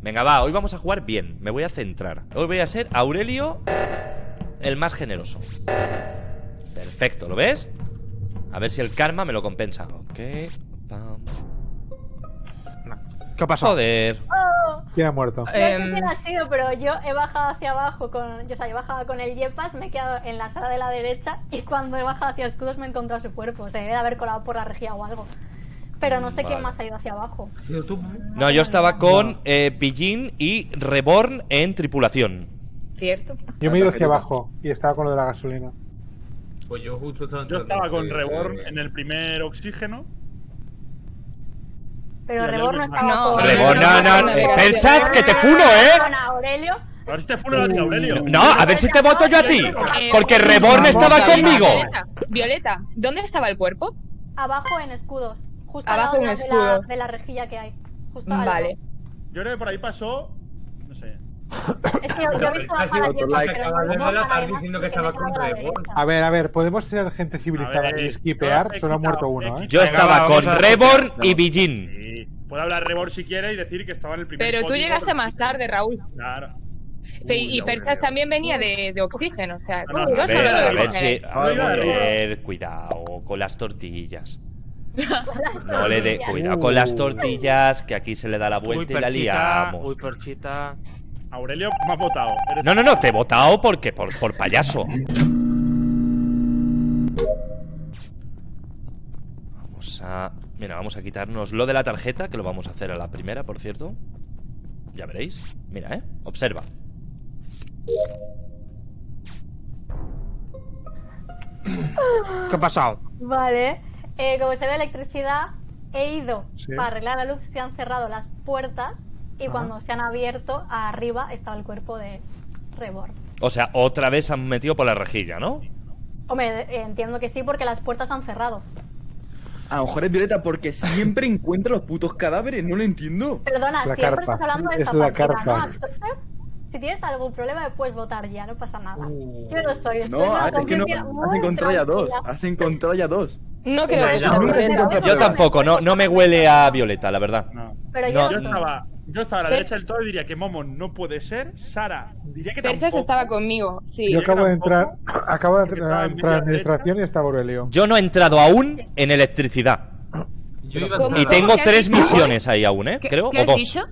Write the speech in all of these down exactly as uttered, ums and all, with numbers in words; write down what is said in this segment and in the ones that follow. Venga, va, hoy vamos a jugar bien. Me voy a centrar. Hoy voy a ser Aurelio, el más generoso. Perfecto, ¿lo ves? A ver si el karma me lo compensa. Ok, pam. ¿Qué ha pasado? Joder. Oh. ¿Quién ha muerto? Eh, no sé quién ha sido, pero yo he bajado hacia abajo con... Yo, o sea, he bajado con el Yepas, me he quedado en la sala de la derecha y cuando he bajado hacia escudos me he encontrado su cuerpo. Se debe de haber colado por la rejilla o algo. Pero no sé, vale, quién más ha ido hacia abajo. ¿Ha sido tú? No, yo estaba con eh, Villín y Reborn en tripulación. Cierto. Yo me he ido hacia abajo y estaba con lo de la gasolina. Pues yo justo estaba... Yo estaba con Reborn en el primer oxígeno. Pero Reborn no estaba... No, con... Reborn, no, no, no, no, no. Perchas, que te funo, ¿eh? Con Aurelio. A ver si te funo a ti, Aurelio. No, a ver si te voto yo a ti. Porque Reborn estaba conmigo. Violeta, ¿dónde estaba el cuerpo? Abajo en escudos. Justo abajo un escudo. De la, de la rejilla que hay. Justo vale. Yo creo que por ahí pasó. No sé. Es que yo, yo he visto a Sara diciendo que estaba con Reborn. A ver, a ver, podemos ser gente civilizada y esquipear. Solo ha muerto uno, ¿eh? Yo estaba con Reborn y Villín. Sí. Puede hablar Reborn si quiere y decir que estaba en el primer. Pero tú llegaste más tarde, Raúl. Claro. Y Perchas también venía de, de oxígeno. O sea, no, no, yo solo lo voy a coger. A ver, cuidado con las tortillas. No le dé cuidado con las tortillas, que aquí se le da la vuelta. Uy, Perchita, y la liamos. Uy, Perchita. Aurelio, me has votado. Eres... No, no, no, te he votado porque por, por payaso. Vamos a... Mira, vamos a quitarnos lo de la tarjeta, que lo vamos a hacer a la primera, por cierto. Ya veréis. Mira, eh, observa. ¿Qué ha pasado? Vale. Eh, como se ve electricidad, he ido, sí, para arreglar la luz. Se han cerrado las puertas y ah. cuando se han abierto, arriba estaba el cuerpo de Reborn. O sea, otra vez se han metido por la rejilla, ¿no? Hombre, eh, entiendo que sí, porque las puertas se han cerrado. A lo mejor es Violeta porque siempre encuentra los putos cadáveres, no lo entiendo. Perdona, la siempre carpa. Estás hablando de esta es partida, ¿no? Si tienes algún problema, puedes votar ya, no pasa nada. Uh, Yo no soy... No, es que no, has encontrado ya dos, has encontrado ya dos. No creo que sea correcto. Yo tampoco, no, no me huele a Violeta, la verdad. No. Pero yo, no. yo, estaba, yo estaba a la derecha del todo y diría que Momon no puede ser. Sara, diría que tampoco. Perchas estaba conmigo, sí. Yo acabo de entrar, acabo de entrar en administración y estaba Aurelio. Yo no he entrado aún en electricidad. Yo iba a... Y tengo tres misiones ahí aún, ¿eh? Creo, o dos. ¿Dicho?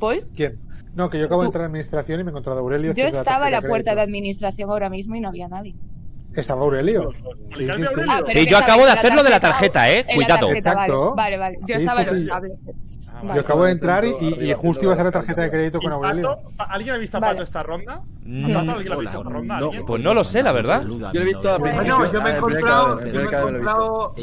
¿Paul? ¿Quién? No, que yo acabo de entrar en administración y me he encontrado a Aurelio. Yo estaba a la puerta de administración ahora mismo y no había nadie. ¿Estaba Aurelio? Sí, sí, sí. Ah, sí, yo acabo de hacer lo de la tarjeta, eh. Cuidado. Exacto. Vale, vale. Yo estaba en el cable. Yo acabo de entrar y, y justo iba a hacer la tarjeta de crédito con Aurelio. ¿Alguien ha visto a Pato esta ronda? Pues no lo sé, la verdad. Yo he visto a Pato. Yo me he encontrado. Yo me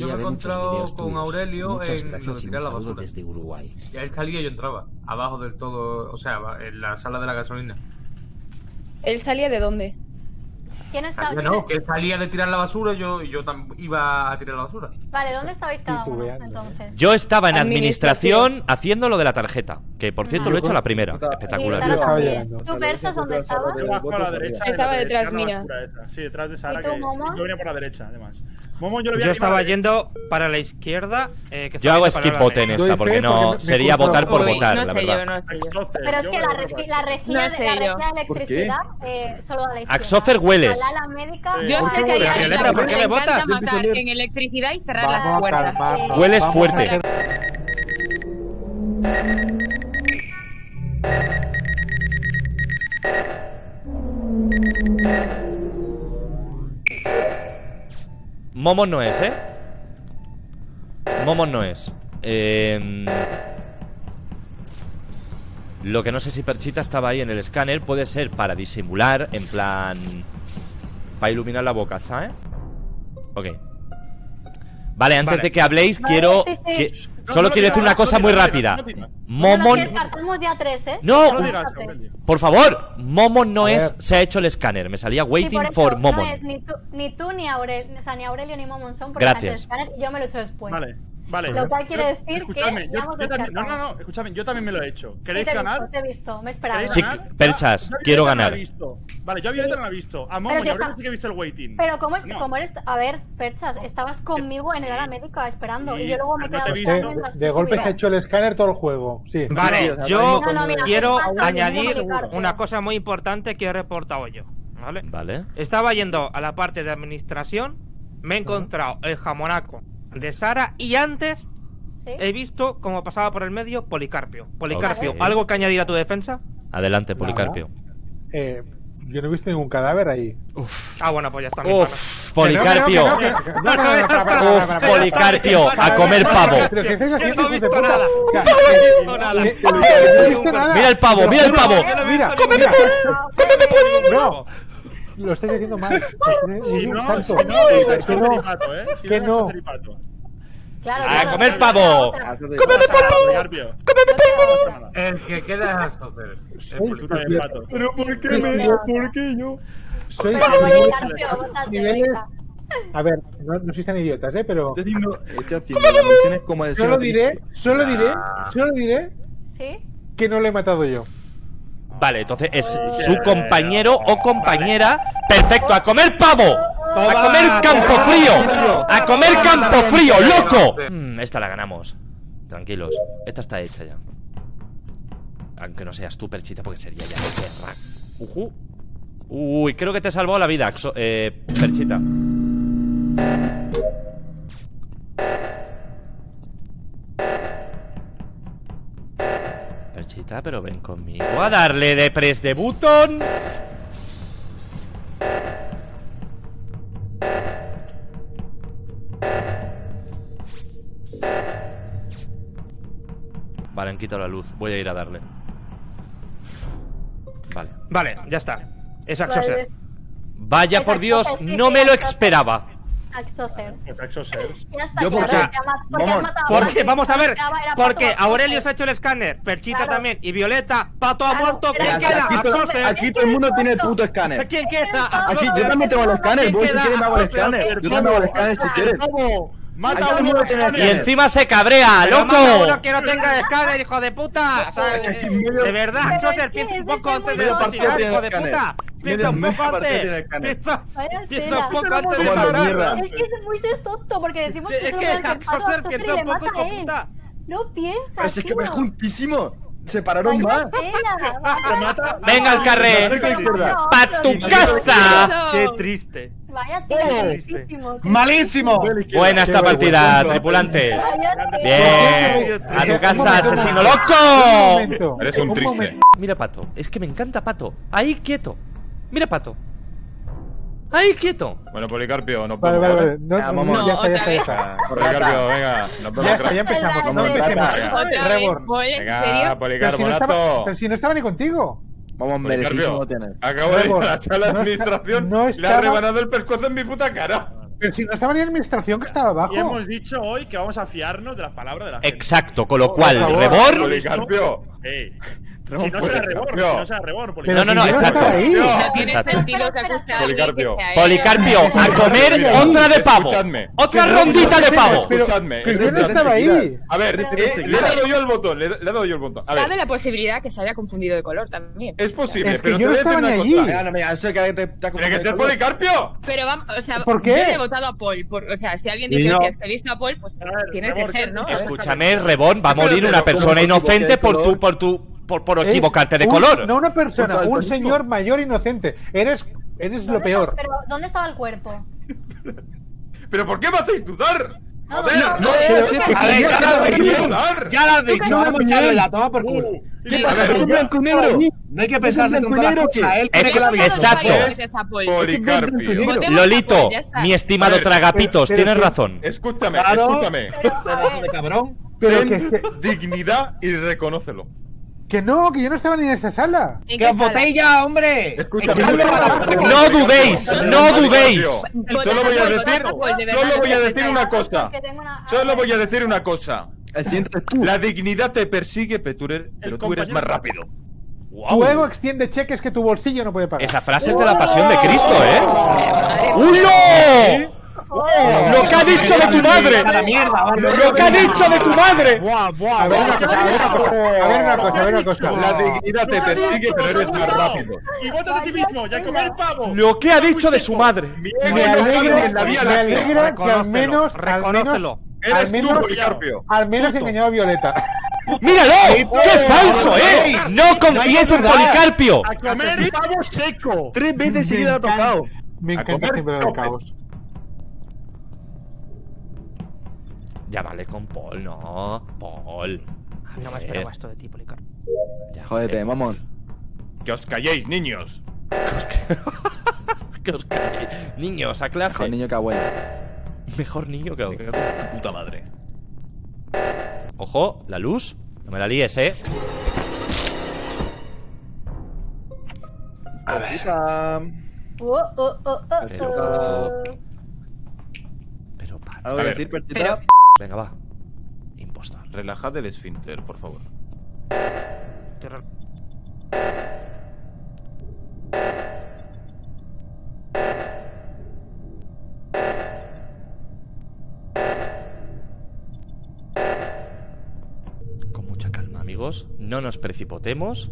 he encontrado con Aurelio en lo de tirar la basura. Y él salía y yo entraba. Abajo del todo. O sea, en la sala de la gasolina. ¿Él salía de dónde? ¿Quién estaba? No, que salía de tirar la basura, yo, yo iba a tirar la basura. Vale, ¿dónde estabais cada uno entonces? Yo estaba en administración, administración haciendo lo de la tarjeta, que por cierto ah. lo he hecho a la primera. Espectacular. ¿Tú, Persas, dónde estabas? Estaba detrás mía. Sí, detrás de Sara. ¿Y tú, Momo? Yo venía por la derecha, además. Momo, yo, lo yo estaba yendo para la izquierda. Eh, que yo hago skip vote en esta, porque no sería votar por votar, la verdad. Pero es que la rejilla de electricidad solo a la izquierda. Axozer hueles. La médica, sí. Yo sé que hay alguien que le encanta matar en electricidad y cerrar Vamos las puertas. Calmar, Hueles Vamos fuerte. Momon no es, ¿eh? Momon no es. Eh... Lo que no sé si Perchita estaba ahí en el escáner. Puede ser para disimular, en plan... Para iluminar la boca, ¿sabes? Ok. Vale, antes vale. de que habléis, vale, quiero... Sí, sí. Que... No, solo no quiero digas, decir una no, cosa no, muy no, rápida. No, no, Momon... No, ya tres, ¿eh? no, no digas, por favor. Momon no es... Se ha hecho el escáner. Me salía waiting sí, for Momon. No es ni tú, ni tú, ni Aurelio, o sea, ni Aurelio ni Momon son. Porque gracias. El escáner, yo me lo he hecho después. Vale. Vale. Lo cual quiere decir escúchame, que... Yo, yo también, no, no, no, escúchame, yo también me lo he hecho. ¿Queréis sí, te ganar? Visto, te he visto, me he esperado. Sí, Perchas, yo, yo quiero ganar. Visto. Vale, yo a Violeta sí. no la he visto. A Momon, yo sí que he visto el waiting. Pero ¿cómo es? No. ¿Cómo eres? A ver, Perchas, estabas conmigo sí. en el área médica esperando sí. y yo luego me he quedado... De, de golpe se ha hecho el escáner todo el juego. Sí. Vale, yo no, no, mira, quiero añadir una cosa muy importante que he reportado yo. Vale. Vale. Estaba yendo a la parte de administración, me he encontrado el jamonaco de Sara y antes ¿sí? he visto como pasaba por el medio Policarpio. Policarpio, okay. ¿algo que añadir a tu defensa? Adelante, Policarpio. Eh, yo no he visto ningún cadáver ahí. Uf. Ah, bueno, pues ya está. Uf, Policarpio. Uf, Policarpio, a comer pavo. Pero ¿qué estáis haciendo? No he visto nada. Mira el pavo, mira el pavo. Cómeme por. Cómeme por. No. Lo estáis haciendo mal. Si no, si no, que no. Claro, ¡a claro, comer pavo! ¡Cómeme polvo! ¡Cómeme polvo! El que queda es Axozer. Pero ¿por qué me dio? ¿Por qué yo? Soy niveles... A ver, no, no sois tan idiotas, ¿eh? Pero... Solo diré, solo diré, solo diré... ¿Sí? Que no le he matado yo. Vale, entonces es su compañero o compañera. ¡Perfecto! ¡A comer pavo! ¡A comer campo frío! ¡A comer campo frío, loco! Mm, esta la ganamos. Tranquilos, esta está hecha ya. Aunque no seas tú, Perchita, porque sería ya guerra. Ujú. Uy, creo que te salvó la vida, Axo eh, Perchita. Perchita, pero ven conmigo a darle de press de botón. Vale, han quitado la luz. Voy a ir a darle. Vale. Vale, ya está. Es Axozer. Vale. Vaya es por Dios, Axozer, sí, no sí, me lo esperaba. Axozer. Axozer. Yo por qué. Porque vamos a ver. Porque Aurelio se ha hecho el escáner, Perchita claro. también y Violeta. Pato ha claro. muerto. ¿Quién queda? Aquí, Axozer. Aquí todo el mundo tiene el puto escáner. ¿Quién queda? Aquí yo también tengo el escáner. Vos si quieres me hago el escáner. Yo también hago el escáner si quieres. Mata uno y encima se cabrea, pero loco. Mata uno que no tenga escáner, hijo de puta. ¿Sabes? De verdad, Axozer, piensa un poco antes de asesinar, hijo de puta. Piensa un poco antes. Piensa un poco antes de matar. Es que es muy ser tonto porque decimos que es que Axozer piensa un poco, hijo de puta. No piensa. Es que es juntísimo. Se pararon más. Venga al carré. Pa' tu casa. Qué triste. Vaya tío, malísimo. Buena esta partida, tripulantes. Bien. A tu casa, asesino loco. Eres un triste. Mira Pato, es que me encanta Pato. Ahí quieto. Mira Pato. Ahí quieto. Bueno, Policarpio, no podemos. Vale, vale, no, ah, no, no, ya está, ya está, ya está. Policarpio, venga, no podemos. Ya está, ya empezamos. Como empezamos. Reborn. Venga, Policarpio, Nato. Pero si no estaba ni contigo. Vamos, merecidísimo tener. Acabo de ir a la sala de administración. No estaba... Le ha rebanado el pescuezo en mi puta cara. Pero si no estaba ni en administración, que estaba abajo. Y hemos dicho hoy que vamos a fiarnos de las palabras de la gente. Exacto, con lo cual, oh, Reborn. Policarpio. Hey. Si no será Reborn, si no será Reborn, Policarpio. No, no, no, exacto. No tiene sentido que acuste a alguien que sea él. Policarpio, a comer otra de pavo. Otra rondita de pavo. Escuchadme. Pero no estaba ahí. A ver, le he dado yo el botón, le he dado yo el botón. Cabe la posibilidad que se haya confundido de color también. Es posible, pero te voy a decir una cosa. No, mira, eso que te ha confundido. ¿Pero que es Policarpio? Pero vamos, o sea, yo le he votado a Pol. O sea, si alguien dice que es que he visto a Pol, pues tiene que ser, ¿no? Escúchame, Reborn, va a morir una persona inocente por tu, por tu. Por, por equivocarte de un, color. No una persona, un ¿cuerpo? Señor mayor inocente. Eres, eres lo peor. Está, pero ¿dónde estaba el cuerpo? ¿Pero por qué me hacéis dudar? No, no, no, ya lo has dicho, vamos a echarle la toma por culo. ¿Qué pasa? ¿Es un blanco y negro? No hay que pensarse en un blanco y negro. Exacto. Policarpio. Lolito, mi estimado Tragapitos, tienes razón. Escúchame, escúchame. Ten dignidad y reconócelo. Que no, que yo no estaba ni en esa sala. ¡Que os votéis ya, hombre! Escúchame. No dudéis, no dudéis. Solo voy a decir, solo voy a decir una cosa. Solo voy a decir una cosa. La dignidad te persigue, Peturer, pero tú eres más rápido. Luego extiende cheques que tu bolsillo no puede pagar. Esa frase es de la pasión de Cristo, ¿eh? ¡Uno! ¡Lo que ha dicho de tu madre! ¡Lo que ha dicho de tu madre! A ver una cosa, a ver una cosa, a ver una cosa. La dignidad te persigue, pero eres más rápido. Y vota de ti mismo, ya comer el pavo. Lo que ha dicho de su madre. Me alegra que al menos, al menos, eres tú, Policarpio. Al menos engañado a Violeta. ¡Míralo! ¡Qué falso, eh! ¡No confíes en Policarpio! ¡A comer el pavo seco! Tres veces seguida ha tocado. Me encanta siempre el caos. Ya vale con Paul, no. Paul. No me esperaba esto de ti, Policarpio. Jódete, Momon. Que os calléis, niños. Que os calléis. Niños, a clase. Mejor niño que abuelo. Mejor niño que abuelo. Puta madre. Ojo, la luz. No me la líes, eh. A ver. Oh, oh, oh, oh, pero, oh. Pero, Pato. ¿Algo que decir, Perchita? Pero... Venga, va. Impostor. Relajad el esfínter, por favor. Con mucha calma, amigos. No nos precipitemos.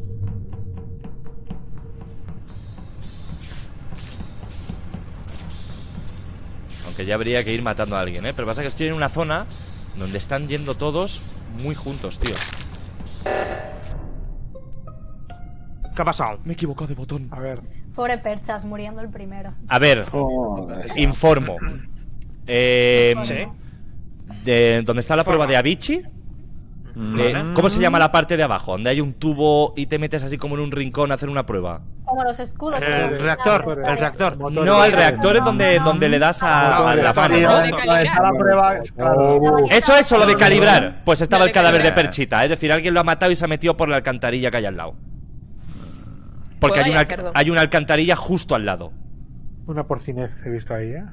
Que ya habría que ir matando a alguien, ¿eh? Pero pasa que estoy en una zona donde están yendo todos muy juntos, tío. ¿Qué ha pasado? Me he equivocado de botón. A ver. Pobre Perchas, muriendo el primero. A ver, oh, informo. Eh, ¿Sí? de, ¿Dónde está la prueba de Avicii? De, ¿Cómo se llama la parte de abajo? Donde hay un tubo y te metes así como en un rincón a hacer una prueba. Como los escudos. El, el reactor, el reactor. No, el reactor es donde, donde le das a, a la mano. Eso, eso, lo de calibrar. Pues estaba el cadáver de Perchita. Es decir, alguien lo ha matado y se ha metido por la alcantarilla que hay al lado. Porque hay una, hay una alcantarilla justo al lado. Una porcinez he visto ahí, ¿eh?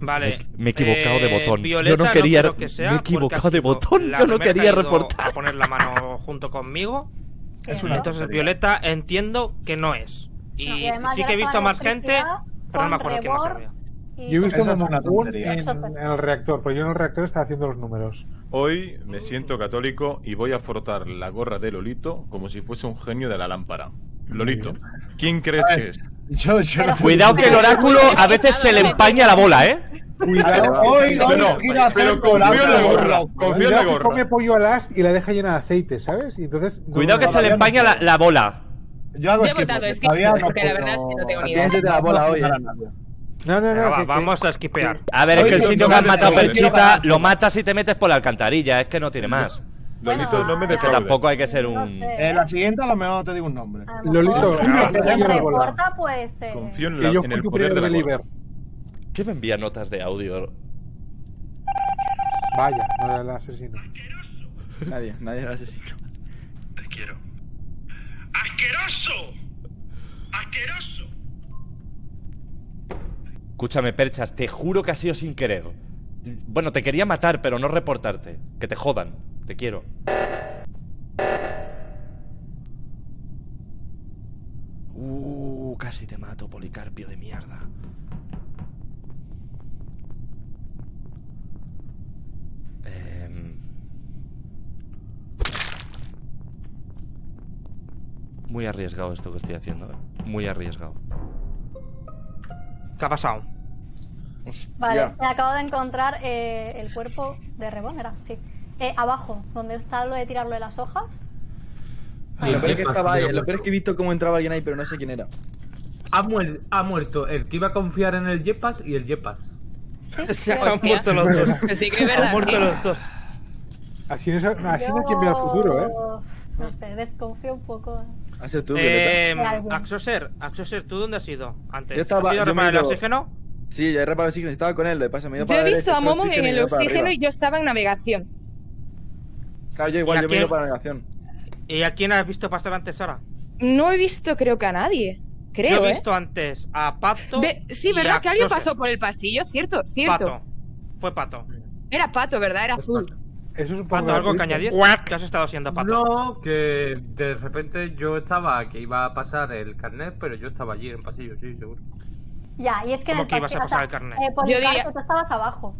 Vale. Me, me he equivocado eh, de botón. Violeta, yo no quería. No que sea, me he equivocado de botón. Yo no quería reportar. A poner la mano junto conmigo. Es una entonces, historia. Violeta, entiendo que no es. Y, no, y sí que he visto más gente, pero no me acuerdo quién más había. Yo he visto un montón en, en el reactor, porque yo en el reactor estaba haciendo los números. Hoy me siento católico y voy a frotar la gorra de Lolito como si fuese un genio de la lámpara. Lolito, ¿quién crees que es? Yo, yo no. Cuidado que el oráculo a veces se le empaña la bola, ¿eh? Cuidado. Pero, pero confío en la gorra. Confío en la gorra. Come pollo al as y la deja llena de aceite, ¿sabes? Y entonces, cuidado que se le empaña la, la bola. Yo hago he votado es que porque la verdad es que no tengo ni idea. La bola hoy, ¿eh? No, no, no. Venga, va, que, vamos que... a esquipear. A ver, es que el sitio que has matado Perchita lo matas y te metes por la alcantarilla. Es que no tiene más. Lolito, no me defraudes. Tampoco hay que ser un... Eh, la siguiente a lo mejor te digo un nombre. Lolito, confío en el poder de Liber. ¿Qué me envía notas de audio? Vaya, no la asesino. Nadie, nadie la asesino. Te quiero. ¡Asqueroso! ¡Asqueroso! Escúchame, Perchas, te juro que ha sido sin querer. Bueno, te quería matar, pero no reportarte. Que te jodan. Te quiero. Uh, casi te mato, Policarpio de mierda. Eh... Muy arriesgado esto que estoy haciendo, ¿eh? Muy arriesgado. ¿Qué ha pasado? Vale, me acabo de encontrar eh, el cuerpo de Reborn, era, sí. Eh, abajo, donde está lo de tirarlo de las hojas. Ahí. Lo peor es que estaba ahí, lo peor es que he visto cómo entraba alguien ahí, pero no sé quién era. Ha, muer ha muerto el que iba a confiar en el Yepas y el Yepas. ¿Sí? Se han muerto los dos. Sí, que es verdad. Han muerto los dos. Así no es, así no es quien ve al futuro, ¿eh? No sé, desconfío un poco. ¿Hace tú? Eh, Axozer, Axozer, ¿tú dónde has ido antes? Yo estaba, ¿has ido a reparar el oxígeno? Sí, ya he reparado el oxígeno, estaba con él, lo he pasado medio para la derecha. Yo he visto a Momon en el oxígeno y yo estaba en navegación. Claro, yo igual, yo me he ido para navegación. ¿Y a quién has visto pasar antes, Sara? No he visto, creo que a nadie. Creo, Yo he visto ¿eh? antes a Pato. Be sí, ¿verdad? Que alguien pasó por el pasillo, cierto, cierto. Pato. Fue Pato. Era Pato, ¿verdad? Era azul. Eso es un Pato, ¿algo que añadís? ¿Qué has estado haciendo, Pato? No, que de repente yo estaba, que iba a pasar el carnet, pero yo estaba allí en el pasillo, sí, seguro. Ya, y es que en el que ibas a pasar a, el carnet. Eh, por yo el diría... tú estabas abajo.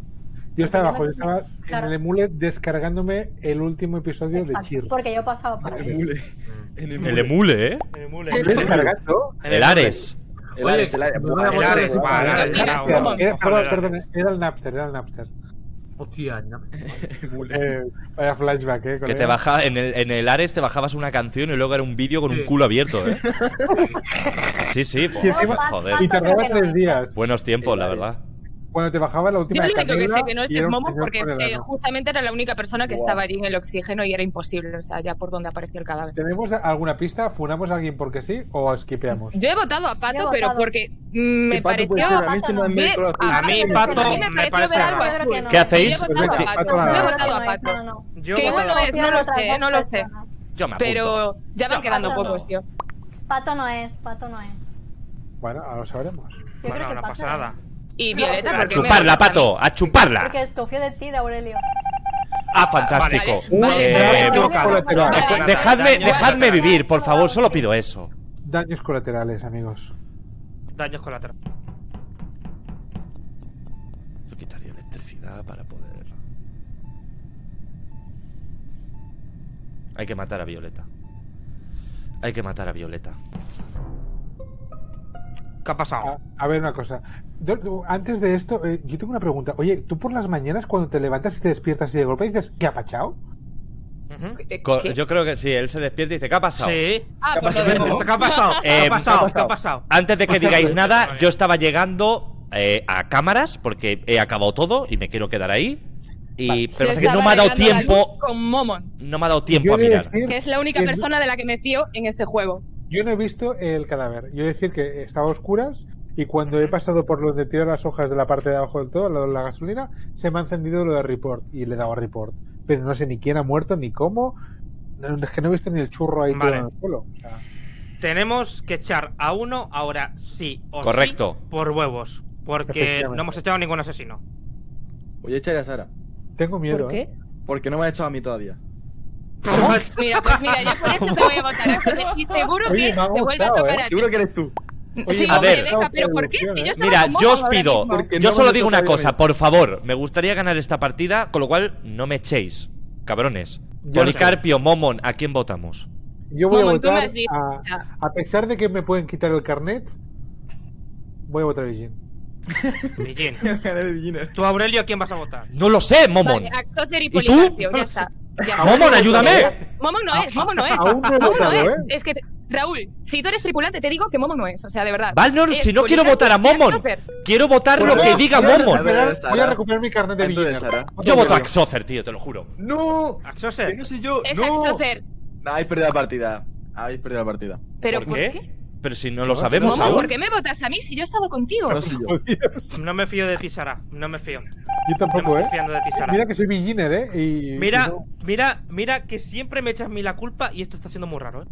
Yo estaba abajo, yo estaba claro. en el emulet descargándome el último episodio Exacto, de Cheer. Porque yo he pasado por el emule. El emule, el emule ¿eh? El emule. ¿El, el, descargando? el Ares. El Ares, el Ares. El Ares, Perdón, era el Napster, era el Napster. Hostia, eh, vaya flashback, eh. Colega. Que te baja, en, el, en el Ares te bajabas una canción y luego era un vídeo con sí. un culo abierto, eh. Sí, sí, po, y encima, joder. Y tardaba tres días. Buenos tiempos, la verdad. Cuando te bajaba la última. Yo lo único que sé que no es que es Momo porque eh, justamente era la única persona que wow. estaba allí en el oxígeno y era imposible, o sea, ya por donde apareció el cadáver. ¿Tenemos alguna pista? ¿Funamos a alguien porque sí o esquipeamos? Yo he votado a Pato, pero porque me pareció. A mí, Pato, me pareció ver algo. ¿Qué hacéis? Yo he votado a Pato. Que uno es, no lo sé, no lo sé. Pero ya van quedando pocos, tío. Pato no es, Pato no es. Bueno, ahora lo sabremos. Bueno, no pasa nada. Y Violeta, no, a chuparla, Pato, a chuparla. Porque desconfío de ti, de Aurelio. Ah, fantástico. Dejadme, dejadme vivir, por favor, solo pido eso. Daños colaterales, amigos. Daños colaterales. Yo quitaría electricidad para poder. Hay que matar a Violeta. Hay que matar a Violeta. ¿Qué ha pasado? A, a ver, una cosa. Yo, antes de esto, eh, yo tengo una pregunta. Oye, ¿tú por las mañanas cuando te levantas y te despiertas y de golpe dices, ¿qué ha pasado? Uh-huh. Yo creo que sí, él se despierta y dice, ¿qué ha pasado? Sí. Ah, ¿Qué, ha pasado? ¿Qué, ha pasado? Eh, ¿Qué ha pasado? ¿Qué ha pasado? Antes de que digáis nada, yo estaba llegando eh, a cámaras porque he acabado todo y me quiero quedar ahí. Y, pero pasa que no me ha dado tiempo. Con Momon. No me ha dado tiempo a mirar. Que es la única que persona de la que me fío en este juego. Yo no he visto el cadáver. Yo he de decir que estaba a oscuras y cuando he pasado por donde tiro las hojas de la parte de abajo del todo, la de la gasolina, se me ha encendido lo de report y le he dado a report. Pero no sé ni quién ha muerto ni cómo. No, es que no he visto ni el churro ahí vale. todo en el suelo. O sea... Tenemos que echar a uno ahora sí o Correcto. sí por huevos. Porque no hemos echado a ningún asesino. Voy a echar a Sara. Tengo miedo. ¿Por qué? ¿eh? Porque no me ha echado a mí todavía. ¿Cómo? Mira, pues mira, ya por eso te voy a votar. Y seguro Oye, que te vuelve gustado, a tocar eh. a ti. Seguro que eres tú. Oye, sí, a ver, venga, pero ¿por qué? Si yo mira, yo os pido, yo solo digo una cosa, por favor, me gustaría ganar esta partida, con lo cual no me echéis, cabrones. Yo Policarpio, Momon, ¿a quién votamos? Yo voy Momon, a votar, a, a pesar de que me pueden quitar el carnet, voy a votar a Villín. Villín. ¿Tú, Aurelio, a quién vas a votar? No lo sé, Momon. Vale, Axozer y Policarpio, ya está. Ya. Momon, ayúdame. Momon no es, Momon no es. Momon no es. Momon no es. Es que Raúl, si tú eres tripulante te digo que Momon no es, o sea, de verdad. Valnor, si no quiero votar a Momon, quiero votar lo que diga Momon. Voy a recuperar mi carnet de Villín. Yo voto a Axozer, tío, te lo juro. No, Axozer. No soy yo. Es Axozer. Habéis perdido la partida. Habéis perdido la partida. ¿Pero por qué? Pero si no lo sabemos aún. ¿Por qué me votas a mí si yo he estado contigo? No soy yo. No me fío de ti, Sara. No me fío. Yo tampoco, ¿eh? Mira que soy beginner, ¿eh? Y mira, no... mira, mira que siempre me echas a mí la culpa y esto está siendo muy raro, ¿eh?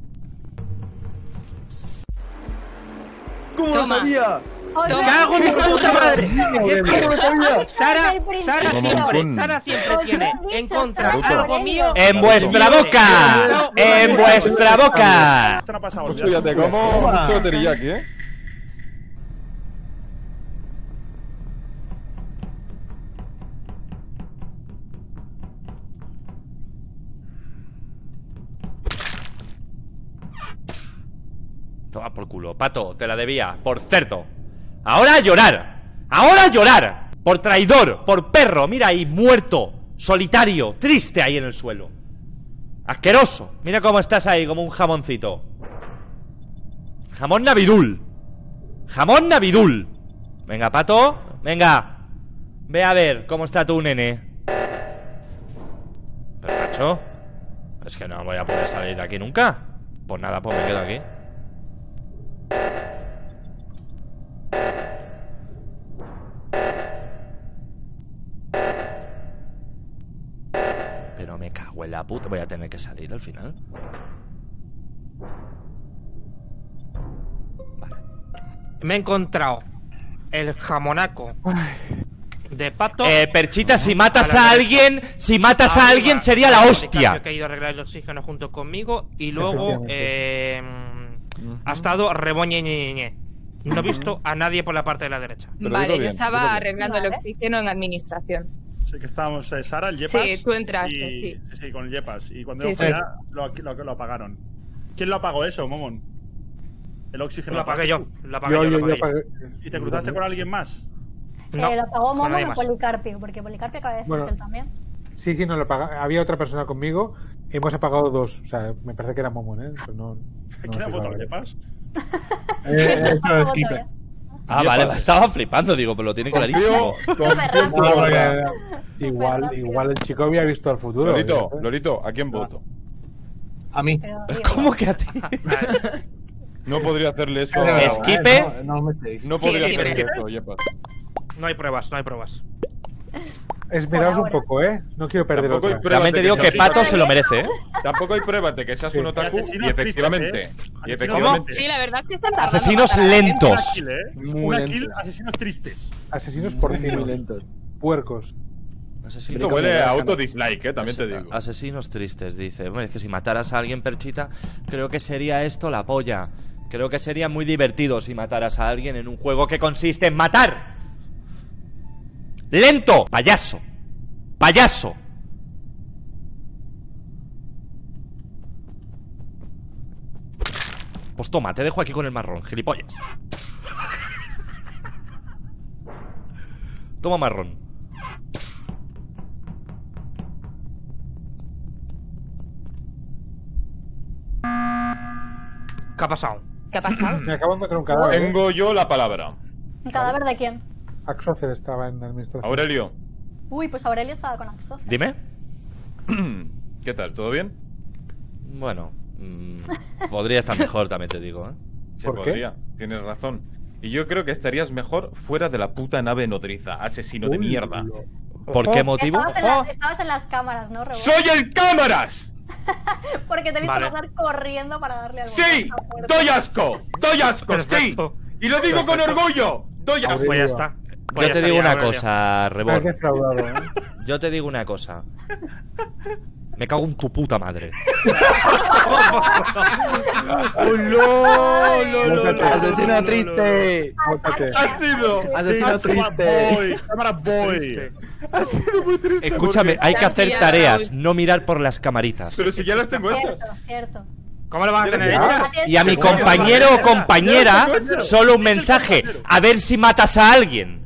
¿Cómo lo sabía? ¡Cago en mi puta madre! ¿Cómo lo sabía? Sara, Sara siempre, Sara siempre tiene en contra algo mío. ¡En vuestra boca! ¡En vuestra boca! Esto no ha pasado. Mucho ya te como, mucho teriyaki, ¿eh? Toma por culo, Pato, te la debía, por cerdo. Ahora a llorar, ahora a llorar. Por traidor, por perro, mira ahí, muerto, solitario, triste ahí en el suelo. Asqueroso, mira cómo estás ahí, como un jamoncito. Jamón navidul. Jamón navidul. Venga, Pato, venga. Ve a ver cómo está tu nene. Pero, macho, es que no voy a poder salir de aquí nunca. Pues nada, pues me quedo aquí. Pero me cago en la puta, voy a tener que salir al final. Vale. Me he encontrado el jamonaco de Pato. Eh, Perchita, si matas a alguien, si matas a alguien sería la hostia. Que ha ido a arreglar el oxígeno junto conmigo y luego eh. Ha estado reboñeñeñe. No he visto a nadie por la parte de la derecha. Pero vale, bien, yo estaba arreglando vale. el oxígeno en administración. Sí, que estábamos eh, Sara, el Yepas. Sí, tú entraste, y... sí. Sí, sí, con el Yepas. Y cuando sí, sí. Allá, lo, lo, lo apagaron. ¿Quién lo apagó eso, Momon? El oxígeno. Lo apagué yo. Lo apagué yo, yo, yo, yo, yo, apagué. ¿Y te cruzaste yo, con alguien más? No, eh, lo apagó Momon o Policarpio, porque Policarpio acaba de decir bueno, que él también. Sí, sí, no lo apaga. Había otra persona conmigo. Hemos apagado dos. O sea, me parece que era Momon, ¿eh? Pero no, no ¿qué era Momon, Yepas? Eh, es ah, vale, estaba flipando, digo, pero lo tiene clarísimo. Igual, igual el chico había visto al futuro. Lolito, Lolito, ¿a quién voto? A mí. ¿Cómo que a ti? No podría hacerle eso. ¿Esquipe? No, no, no podría sí, sí, hacerle eso, Yepas. No hay pruebas, no hay pruebas. Esperaos un poco, ¿eh? No quiero perder otra. Realmente digo que Pato se lo merece, ¿eh? Tampoco hay pruebas de que seas un otaku y efectivamente. Y efectivamente. Sí, la verdad es que están tardando. Asesinos lentos. Una kill, asesinos tristes. Asesinos porcinos lentos. Puercos. Esto huele a autodislike, ¿eh? También te digo. Asesinos tristes, dice. Bueno, es que si mataras a alguien, Perchita, creo que sería esto la polla. Creo que sería muy divertido si mataras a alguien en un juego que consiste en matar. ¡Lento! ¡Payaso! ¡Payaso! Pues toma, te dejo aquí con el marrón, gilipollas. Toma marrón. ¿Qué ha pasado? ¿Qué ha pasado? Me acaban de un cadáver. Tengo yo la palabra. ¿Un cadáver de quién? Axozer estaba en administración. Aurelio. Uy, pues Aurelio estaba con Axozer. Dime. ¿Qué tal? ¿Todo bien? Bueno, mmm, podría estar mejor, también te digo, ¿eh? Sí, ¿por podría. Qué? Tienes razón. Y yo creo que estarías mejor fuera de la puta nave nodriza, asesino uy, de mierda. Tío. ¿Por qué motivo? Estabas en, las, estabas en las cámaras, ¿no, Reborn? ¡Soy el cámaras! Porque te he visto vale. pasar corriendo para darle al botón. ¡Sí! ¡Doy asco! ¡Doy asco! ¡Sí! ¡Y lo digo con orgullo! ¡Doy asco! Pues ya está. Yo te digo una cosa, Reborn. Yo te digo una cosa. Me cago en tu puta madre. ¡No! ¡No, no, no! ¡Asesino triste! ¡Ha sido! ¡Asesino triste! ¡Cámara boy! ¡Ha sido muy triste! Escúchame, hay que hacer tareas, no mirar por las camaritas. Pero si ya las tengo hechas. Cierto, cierto. ¿Cómo lo van a tener ella? Y a mi compañero o compañera, solo un mensaje. A ver si matas a alguien.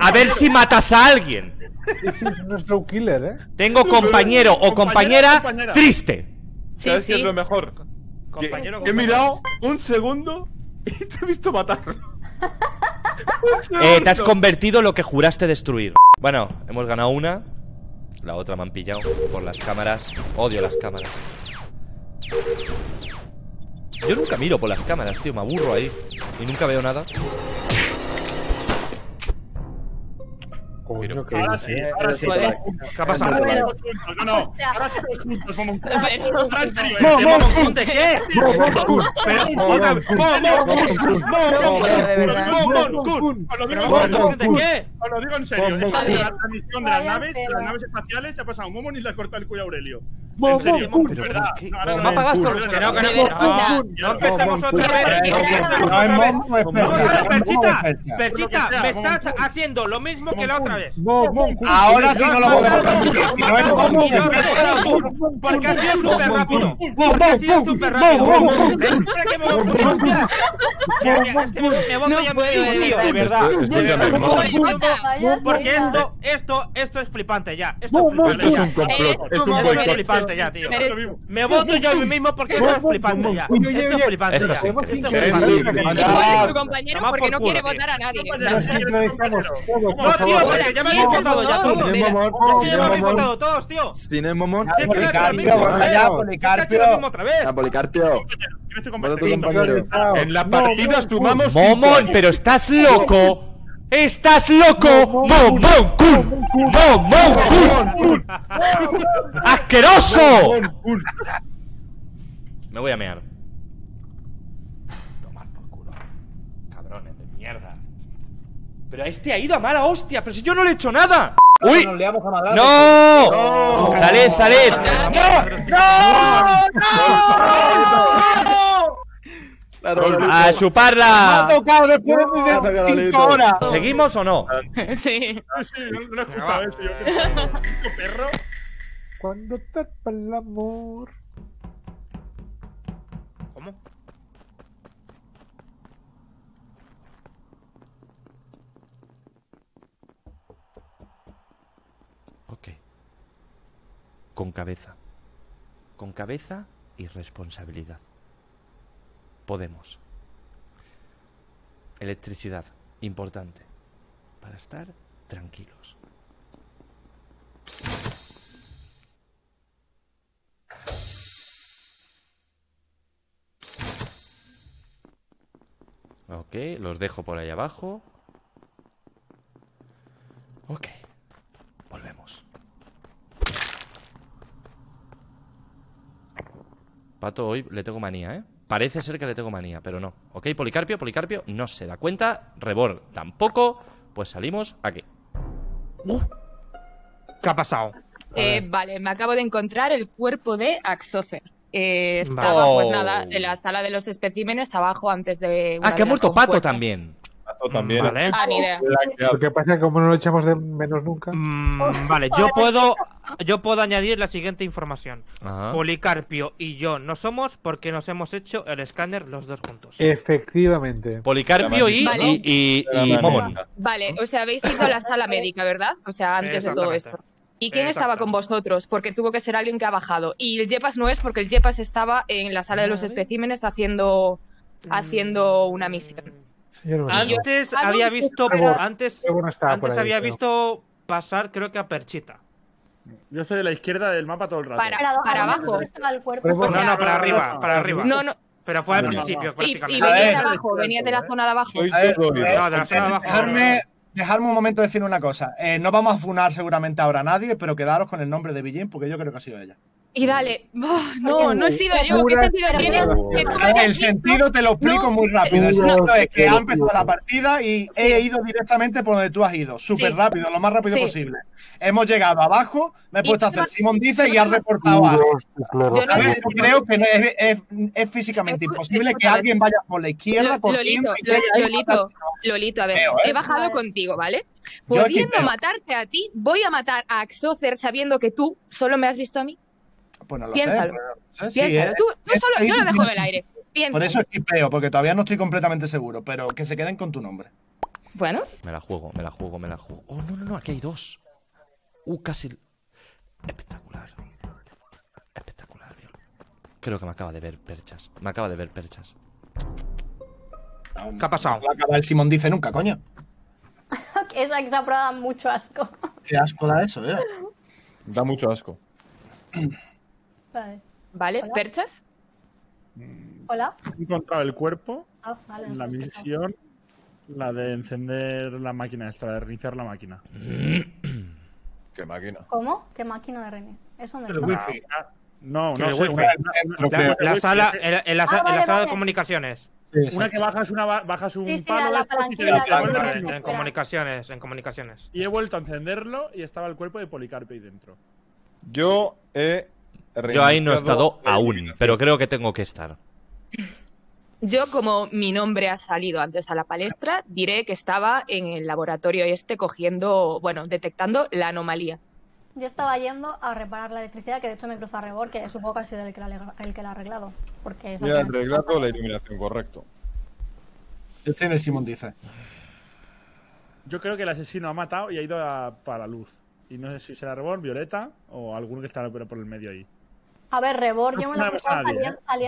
A ver si matas a alguien. Es un slow killer, ¿eh? Tengo compañero o compañera triste. ¿Sabes qué es lo mejor? He mirado un segundo y te he visto matar. Eh, te has convertido en lo que juraste destruir. Bueno, hemos ganado una. La otra me han pillado por las cámaras. Odio las cámaras. Yo nunca miro por las cámaras, tío. Me aburro ahí. Y nunca veo nada. Pero, que ahora sí, ahora sí. ¿Qué ha pasado? No, no, ahora sí los juntos, Momon. Momon, ¿de qué? Momon, Momon, ¿de qué? Os lo digo en serio. La misión de las naves, de las naves espaciales, se ha pasado Momon y le ha cortado el cuello a Aurelio. En serio, Momon, es verdad. Se me ha apagado esto. No empezamos otra vez. No, Perchita, Perchita, me estás haciendo lo mismo que la otra vez. Ahora sí no lo podemos hacer. Porque ha sido súper rápido. Porque ha sido súper rápido. No puedo, de verdad. Porque esto, esto, esto es flipante ya. Esto es un complot. Es flipante ya, tío. Me voto yo a mí mismo porque esto es flipante ya. Esto es flipante. Esto es flipante. ¿Cuál es tu compañero? Porque no quiere votar a nadie. Ya me habéis votado ya todos. Ya me habéis votado todos, tío. Si no es Momon, si es que Policarpio, Policarpio. En la partida sumamos. Momon, pero estás loco. ¡Estás loco! ¡Momon Kun! ¡Momon Kun! ¡Asqueroso! Me voy a mear. Tomad por culo. Cabrones de mierda. Pero este ha ido a mala hostia, pero si yo no le he hecho nada. ¡Uy! ¡No! ¡Saled, saled! ¡No! ¡No! ¡No! La ¡a chuparla! ¡Me ha tocado después de cinco horas! ¿Seguimos o no? Sí. Ah, sí, no he escuchado eso. Yo que perro. Cuando tapa el amor. ¿Cómo? Ok. Con cabeza. Con cabeza y responsabilidad. Podemos. Electricidad, importante. Para estar tranquilos. Ok, los dejo por ahí abajo. Ok, volvemos. Pato, hoy le tengo manía, ¿eh? Parece ser que le tengo manía, pero no. Ok, Policarpio, Policarpio, no se da cuenta. Reborn tampoco. Pues salimos aquí. Uh, ¿Qué ha pasado? Eh, vale, me acabo de encontrar el cuerpo de Axozer. Eh, estaba, oh. pues nada, en la sala de los especímenes, abajo antes de... Ah, que ha muerto Pato también. Pato también. Vale. Ah, ni idea. Lo que pasa es que como no lo echamos de menos nunca... Mm, vale, yo puedo... Yo puedo añadir la siguiente información. Ajá. Policarpio y yo no somos porque nos hemos hecho el escáner los dos juntos. Efectivamente. Policarpio y, vale. y, y, y, y Momon. Vale, o sea, habéis ido a la sala médica, ¿verdad? O sea, antes de todo esto. ¿Y quién estaba con vosotros? Porque tuvo que ser alguien que ha bajado. Y el Yepas no es porque el Yepas estaba en la sala de los especímenes haciendo, haciendo una misión. Sí, yo no me antes acuerdo. había visto... Antes, bueno antes ahí, había pero... visto pasar, creo que a Perchita. Yo soy de la izquierda del mapa todo el rato. Para, para, para abajo. O sea, no, no, para arriba, para arriba. No, no. Pero fue al no, no, principio, prácticamente. Y, y venía de abajo, venía de la zona de abajo. Soy todo, no, de la zona de abajo. Dejarme, dejarme un momento decir una cosa. Eh, no vamos a funar seguramente ahora a nadie, pero quedaros con el nombre de Villín, porque yo creo que ha sido ella. Y dale, oh, no, no he sido yo. ¿Qué sentido tienes? El sentido te lo explico no, muy rápido. El sentido no. es que ha empezado la partida y sí. he ido directamente por donde tú has ido. Súper sí. rápido, lo más rápido sí. posible. Hemos llegado abajo, me he puesto a hacer Simón dice y has reportado algo. Yo, yo, no yo creo que no es, es, es físicamente es, imposible es, que alguien vez. vaya por la izquierda. Lo, por Lolito, lo, Lolito, Lolito, a ver, Creo, he eh. bajado contigo, ¿vale? Pudiendo matarte a ti, voy a matar a Axozer sabiendo que tú solo me has visto a mí. Pues no lo piénsalo, sé, no lo sé. piénsalo. Sí, tú, tú es, solo, es, yo lo dejo en el aire. Piénsalo. Por eso equipeo, porque todavía no estoy completamente seguro, pero que se queden con tu nombre. Bueno. Me la juego, me la juego, me la juego. Oh, no, no, no, aquí hay dos. Uh, casi. Espectacular. Espectacular, Dios. Creo que me acaba de ver Perchas. Me acaba de ver Perchas. ¿Qué ha pasado? No va a acabar el Simón dice nunca, coño. Esa que se ha probado mucho asco. Qué asco da eso, eh. Da mucho asco. Vale, vale. ¿Perchas? Hola. He encontrado el cuerpo, oh, vale, la misión, la de encender la máquina esta, de reiniciar la máquina. ¿Qué máquina? ¿Cómo? ¿Qué máquina de reiniciar? ¿Eso dónde está? El wifi. No, no, sé, wifi. La, la sala, el, el, la, ah, vale, la sala vale. de comunicaciones. Sí, una que bajas una bajas un sí, sí, palo la, la y te la la la en, en comunicaciones, en comunicaciones. Y he vuelto a encenderlo y estaba el cuerpo de Policarpio ahí dentro. Yo he Yo ahí no he estado aún, pero creo que tengo que estar. Yo, como mi nombre ha salido antes a la palestra, diré que estaba en el laboratorio este cogiendo, bueno, detectando la anomalía. Yo estaba yendo a reparar la electricidad, que de hecho me cruzó a Reborn, que supongo que ha sido el que la ha arreglado. Porque ya ha arreglado la iluminación, correcto. Este en el Simón dice. Yo creo que el asesino ha matado y ha ido a, para la luz. Y no sé si será Reborn, Violeta o alguno que está por el medio ahí. A ver, Reborn, yo me lo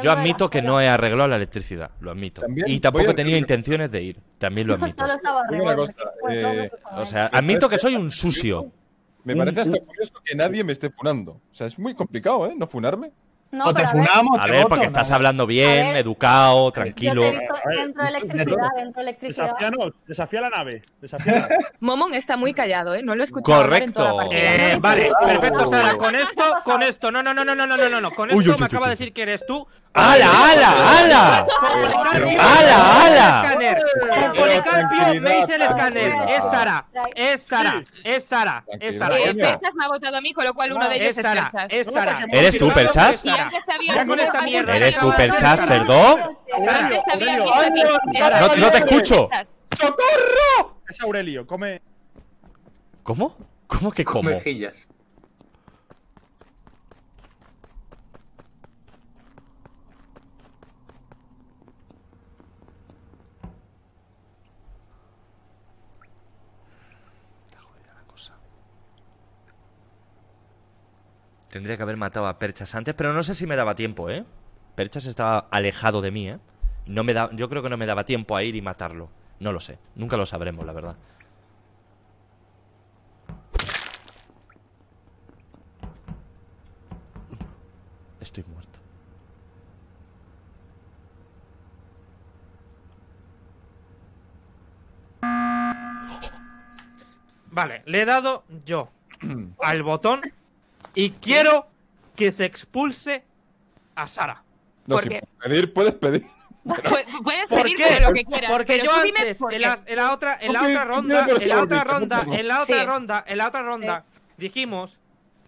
Yo admito que no he arreglado la electricidad, lo admito. ¿También? Y tampoco tenía intenciones de ir, también lo admito. No, no Reborn, una cosa, eh, o sea, admito que soy un sucio. Me parece hasta curioso que nadie me esté funando. O sea, es muy complicado, ¿eh? No funarme. No, o te funamos. A ver, a ver porque no. estás hablando bien, ver, educado, tranquilo. Yo te he visto dentro de electricidad, dentro de electricidad. Desafíanos, desafía la nave. Desafía la nave. Momon está muy callado, ¿eh? No lo he escuchado. Correcto. Eh, vale, perfecto, Sara. Con esto, con esto. No, no, no, no, no, no, no, no. Con esto uy, uy, uy, me acaba uy, uy. de decir que eres tú. ¡Hala, hala, hala! ¡Hala, hala! Policarpio me hice el escáner. Es Sara. Es Sara. Es Sara. Es Sara. Persas me ha votado a mí, con lo cual uno de ellos es Persas. Es Sara. ¿Eres tú, Perchas? ¿Eres tú, Perchas, cerdo? No te escucho. ¡Socorro! Es Aurelio, come. ¿Cómo? ¿Cómo que como? Mejillas. Tendría que haber matado a Perchas antes, pero no sé si me daba tiempo, ¿eh? Perchas estaba alejado de mí, ¿eh? No me da, yo creo que no me daba tiempo a ir y matarlo. No lo sé. Nunca lo sabremos, la verdad. Estoy muerto. Vale, le he dado yo al botón. Y quiero que se expulse a Sara. No, si puedes pedir, puedes pedir. Pero... Puedes pedir con lo que quieras. Porque yo antes, por en, la, en la otra, en la otra ronda, en la otra ronda, en la otra ronda, en la otra ronda, dijimos,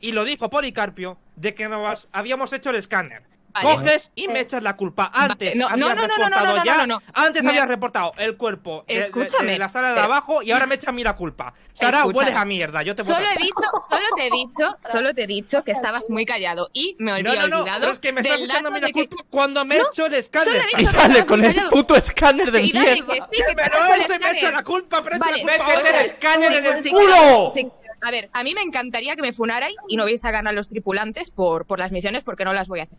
y lo dijo Policarpio, de que nos habíamos hecho el escáner. Vale. Coges y me echas la culpa. Antes no, habías no, no, reportado no, no, ya. No, no, no. Antes no. habías reportado el cuerpo en la sala de pero... abajo y ahora me echas a mí la culpa. Sara, escúchame. Hueles a mierda. Yo te voy solo, a... he dicho, solo te he dicho, solo te he dicho que estabas muy callado y me olvidé. No, no, no, pero es que me estás echando a mí la culpa que... cuando me he no, hecho el escáner. Y sale con el puto escáner de mierda. Que sí, que pero no se me echa la culpa, pero vale, métete el escáner en el culo. A ver, a mí me encantaría que me funarais y no vais a ganar los tripulantes por las misiones porque no las voy a hacer.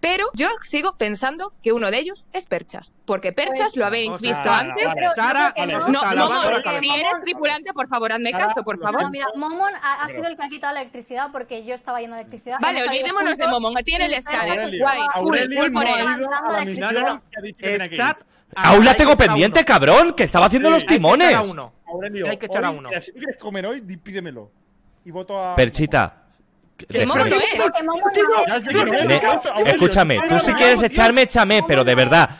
Pero yo sigo pensando que uno de ellos es Perchas. Porque Perchas lo habéis o sea, visto Sara, antes. Vale, Sara, no, no, no, no, no, si eres tripulante, por favor, hazme caso, por favor. No, mira, Momon ha, ha sido el que ha quitado la electricidad porque yo estaba yendo a electricidad. Vale, olvidémonos juntos, de Momon, tiene el escáner. Guay, Aurelio, full, full Aurelio, por él. Chat. Aún la tengo pendiente, cabrón, que estaba haciendo los timones. Hay que echar a uno. Si tú quieres comer hoy, pídemelo. Y voto a... Perchita. De Escúchame, tú si quieres echarme, échame, pero de verdad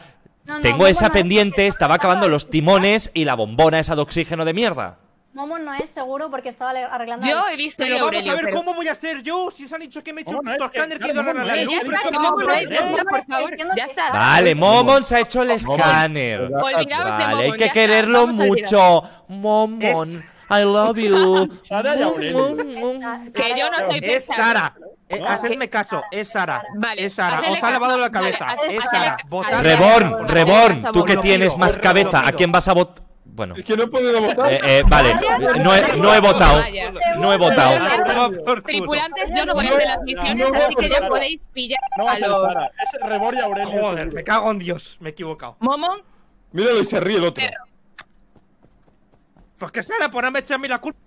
tengo esa pendiente, estaba acabando los timones y la bombona esa de oxígeno de mierda. Momo no es seguro porque estaba arreglando. Yo he visto el Aurelio. Vamos a ver cómo voy a ser yo si os han dicho que me he hecho un escáner que no lo arreglo. Ya está, Momo no es, por favor. Ya está. Vale, Momo se ha hecho el escáner. Vale, hay que quererlo mucho, Momo. I love you. Sara y Aurelio. Que yo no soy Perchas. Es Sara. Eh, hacedme caso. Es Sara. Vale, es Sara. Os ha lavado la cabeza. Vale, es Sara. Reborn, Reborn. Tú que tienes más cabeza. ¿A quién vas a votar? Bueno. Es que no he podido votar. Eh, eh, vale. No he, no he votado. No he votado. Tripulantes, yo no voy a hacer las misiones, así que ya podéis pillar a los... Es Reborn y Aurelio. Joder, me cago en Dios. Me he equivocado. Momon. Míralo y se ríe el otro. Pues que Sara, por haberme echado a mí la culpa.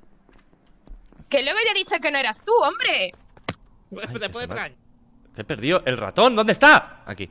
Que luego ya he dicho que no eras tú, hombre. Ay, después de tres. Te he perdido el ratón, ¿dónde está? Aquí.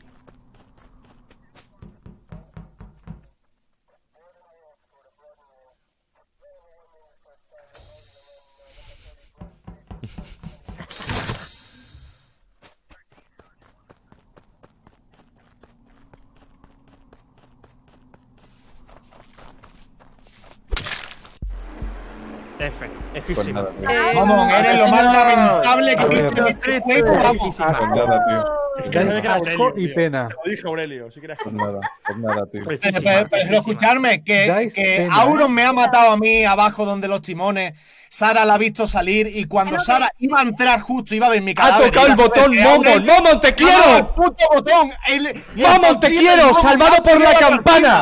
F, efísima. Vamos, eres lo más lamentable que he visto en mis tres tiempos. Vamos. Asco y pena. Lo dijo Aurelio, si quieres. Con nada, con nada, tío. Pero escucharme, que Auron me ha matado a mí abajo donde los timones. Sara la ha visto salir y cuando Sara iba a entrar justo, iba a ver mi cadáver. Ha tocado el botón, Momon. Momon, te quiero. Momon, te quiero, salvado por la campana.